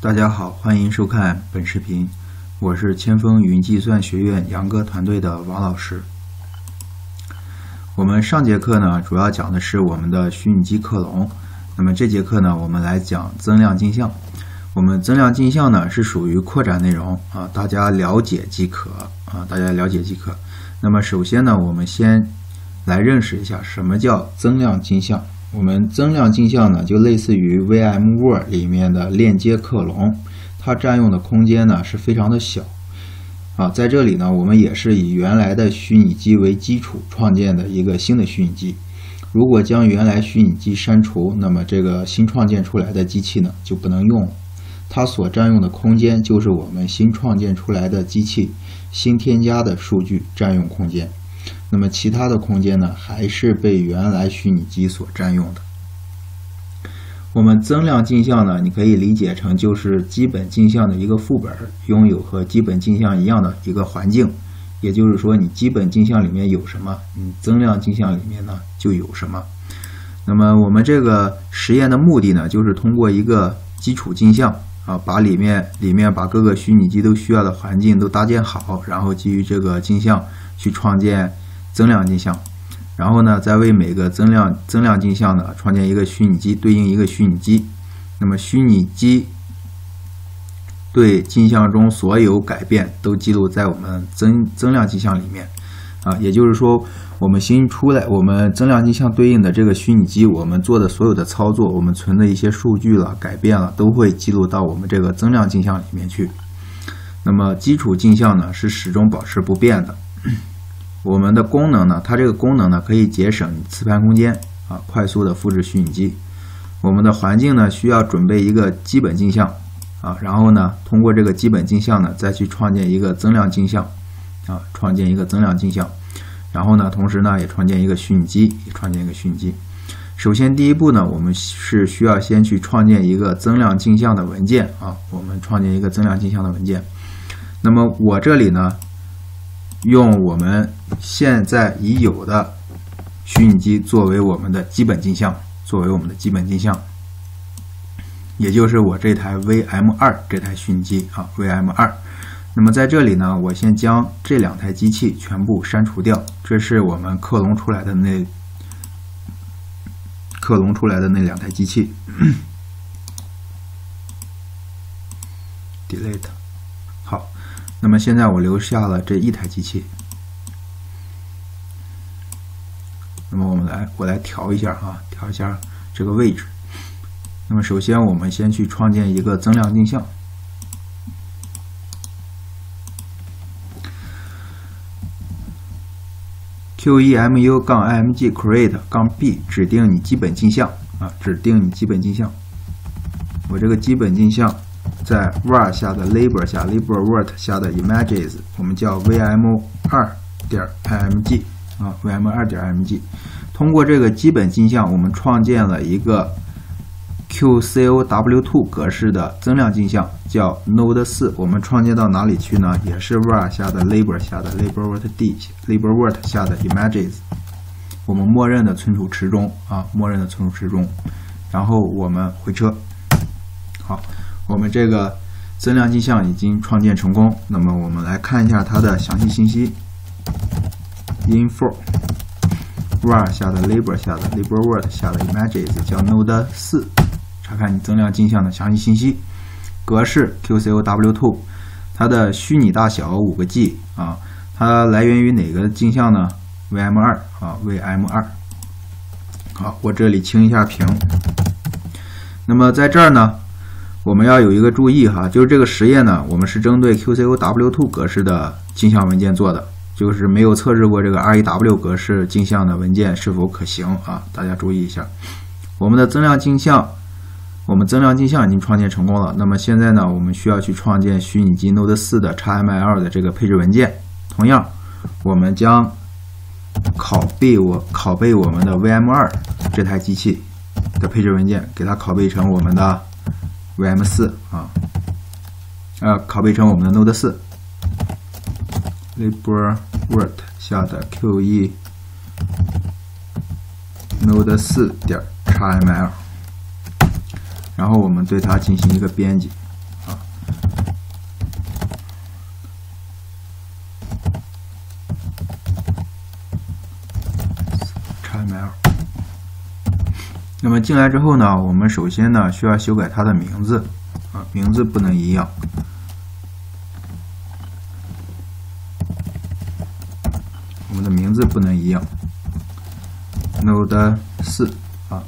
大家好，欢迎收看本视频，我是千锋云计算学院杨哥团队的王老师。我们上节课呢，主要讲的是我们的虚拟机克隆。那么这节课呢，我们来讲增量镜像。我们增量镜像呢是属于扩展内容啊，大家了解即可啊，大家了解即可。那么首先呢，我们先来认识一下什么叫增量镜像。 我们增量镜像呢，就类似于 VMware 里面的链接克隆，它占用的空间呢是非常的小啊。在这里呢，我们也是以原来的虚拟机为基础创建的一个新的虚拟机。如果将原来虚拟机删除，那么这个新创建出来的机器呢就不能用了，它所占用的空间就是我们新创建出来的机器新添加的数据占用空间。 那么其他的空间呢，还是被原来虚拟机所占用的。我们增量镜像呢，你可以理解成就是基本镜像的一个副本，拥有和基本镜像一样的一个环境。也就是说，你基本镜像里面有什么，你增量镜像里面呢就有什么。那么我们这个实验的目的呢，就是通过一个基础镜像啊，把里面把各个虚拟机都需要的环境都搭建好，然后基于这个镜像去创建 增量镜像，然后呢，再为每个增量镜像呢创建一个虚拟机，对应一个虚拟机。那么虚拟机对镜像中所有改变都记录在我们增量镜像里面啊。也就是说，我们我们增量镜像对应的这个虚拟机，我们做的所有的操作，我们存的一些数据了、改变了，都会记录到我们这个增量镜像里面去。那么基础镜像呢，是始终保持不变的。 我们的功能呢，它这个功能呢可以节省磁盘空间啊，快速的复制虚拟机。我们的环境呢需要准备一个基本镜像啊，然后呢通过这个基本镜像呢再去创建一个增量镜像啊，创建一个增量镜像，然后呢同时呢也创建一个虚拟机，首先第一步呢，我们是需要先去创建一个增量镜像的文件啊，那么我这里呢， 用我们现在已有的虚拟机作为我们的基本镜像，也就是我这台 VM2 这台虚拟机啊 ，VM2。那么在这里呢，我先将这两台机器全部删除掉，这是我们克隆出来的那两台机器。delete。 那么现在我留下了这一台机器，那么我来调一下啊，调一下这个位置。那么首先我们先去创建一个增量镜像。QEMU-IMG create-B 指定你基本镜像啊，我这个基本镜像 在 var 下的 label 下 libvirt 下的 images， 我们叫 vm2.img 啊 ，vm2.img。通过这个基本镜像，我们创建了一个 qcow2 格式的增量镜像，叫 node4。我们创建到哪里去呢？也是 var 下的 label 下的 libvirt 下的 images， 我们默认的存储池中啊，然后我们回车，好。 我们这个增量镜像已经创建成功，那么我们来看一下它的详细信息。info var 下的 label 下的 libvirt 下的 images 叫 node4， 查看你增量镜像的详细信息。格式 qcow2， 它的虚拟大小5个 G 啊，它来源于哪个镜像呢 ？VM2 啊 ，VM2。好，我这里清一下屏。那么在这儿呢， 我们要有一个注意哈，就是这个实验呢，我们是针对 qcow2 格式的镜像文件做的，就是没有测试过这个 rew 格式镜像的文件是否可行啊，大家注意一下。我们的增量镜像，已经创建成功了。那么现在呢，我们需要去创建虚拟机 node4 的 xml 的这个配置文件。同样，我们将拷贝我们的 VM2 这台机器的配置文件，给它拷贝成我们的 VM4 啊，拷贝成我们的 Node4 libvirt 下的 QE Node4.xml， 然后我们对它进行一个编辑那么进来之后呢，我们首先呢需要修改它的名字啊，名字不能一样。我们的名字不能一样。Node 4啊，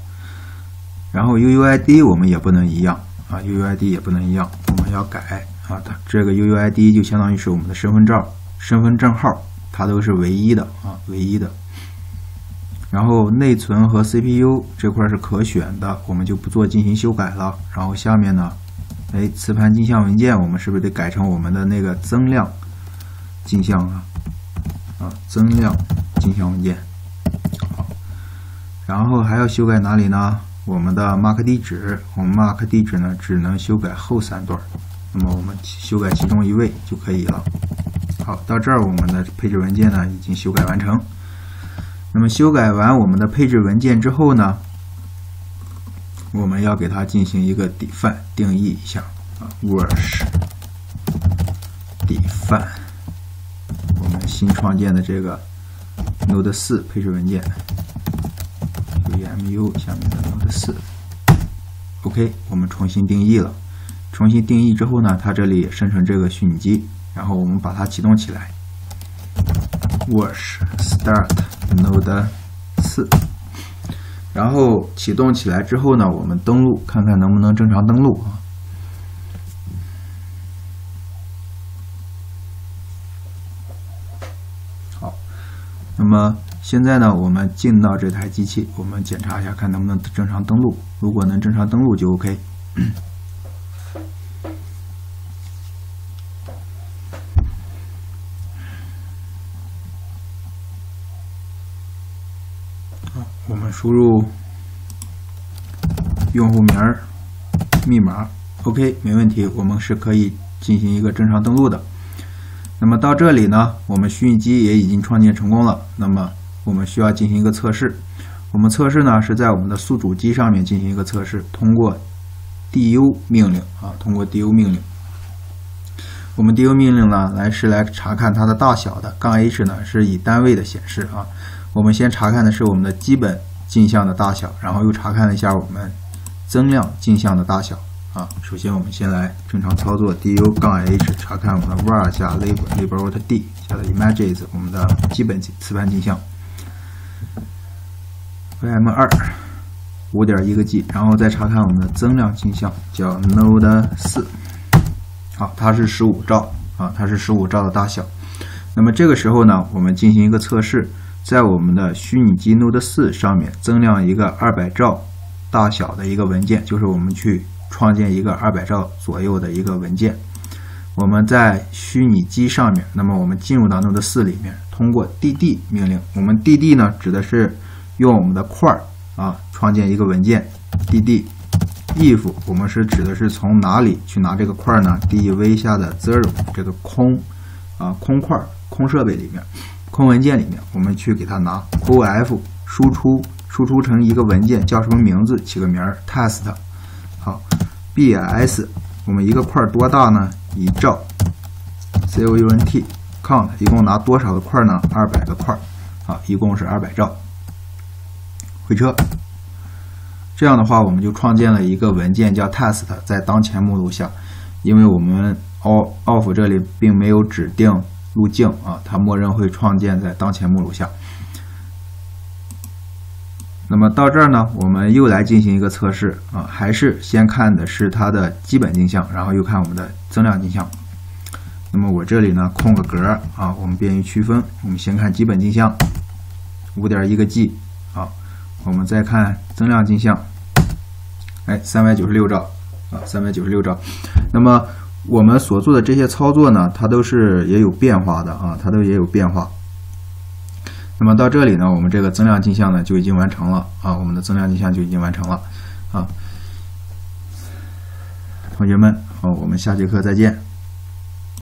然后 UUID 我们也不能一样啊 ，UUID 也不能一样，我们要改啊。它这个 UUID 就相当于是我们的身份证、身份证号，它都是唯一的啊，唯一的。 然后内存和 CPU 这块是可选的，我们就不做进行修改了。然后下面呢，哎，磁盘镜像文件我们是不是得改成我们的那个增量镜像啊？啊，增量镜像文件。好，然后还要修改哪里呢？我们的 MAC 地址，我们 MAC 地址呢只能修改后三段，那么我们修改其中一位就可以了。好，到这儿我们的配置文件呢已经修改完成。 那么修改完我们的配置文件之后呢，我们要给它进行一个底范定义一下啊 ，wash 底范，我们新创建的这个 Node 4配置文件 ，QEMU 下面的 Node 4 ，OK， 我们重新定义了。重新定义之后呢，它这里生成这个虚拟机，然后我们把它启动起来 ，wash start。 Node 4，然后启动起来之后呢，我们登录看看能不能正常登录啊。好，那么现在呢，我们进到这台机器，我们检查一下看能不能正常登录。如果能正常登录就 OK。我们输入用户名、密码 ，OK， 没问题，我们是可以进行一个正常登录的。那么到这里呢，我们虚拟机也已经创建成功了。那么我们需要进行一个测试，我们测试呢是在我们的宿主机上面进行一个测试，通过 DU 命令啊，通过 DU 命令，我们 DU 命令呢来查看它的大小的，杠 H 呢是以单位的显示啊。 我们先查看的是我们的基本镜像的大小，然后又查看了一下我们增量镜像的大小啊。首先，我们先来正常操作 du 杠 h 查看我们的 var 下 libvirt d 下的 images 我们的基本磁盘镜像 vm2 5.1 个 G， 然后再查看我们的增量镜像叫 node 4， 好，它是15兆啊，它是15兆的大小。那么这个时候呢，我们进行一个测试。 在我们的虚拟机 Node 4上面增量一个200兆大小的一个文件，就是我们去创建一个200兆左右的一个文件。我们在虚拟机上面，那么我们进入到 Node 4里面，通过 dd 命令，我们 dd 呢指的是用我们的块儿啊创建一个文件 dd if 我们是指的是从哪里去拿这个块儿呢 ？dev 下的 zero 这个空啊空块空设备里面。 空文件里面，我们去给它拿 QF 输出成一个文件，叫什么名字？起个名儿 test。好 ，bs 我们一个块多大呢？1兆 count count 一共拿多少个块呢？200个块，啊，一共是200兆。回车，这样的话我们就创建了一个文件叫 test， 在当前目录下，因为我们 off 这里并没有指定。 路径啊，它默认会创建在当前目录下。那么到这儿呢，我们又来进行一个测试啊，还是先看的是它的基本镜像，然后又看我们的增量镜像。那么我这里呢空个格啊，我们便于区分。我们先看基本镜像， 5.1 个 G 啊，我们再看增量镜像，哎，396兆啊，396兆。那么 我们所做的这些操作呢，它都是也有变化的啊，它都也有变化。那么到这里呢，我们这个增量镜像呢就已经完成了啊，我们的增量镜像就已经完成了啊。同学们，好，我们下节课再见。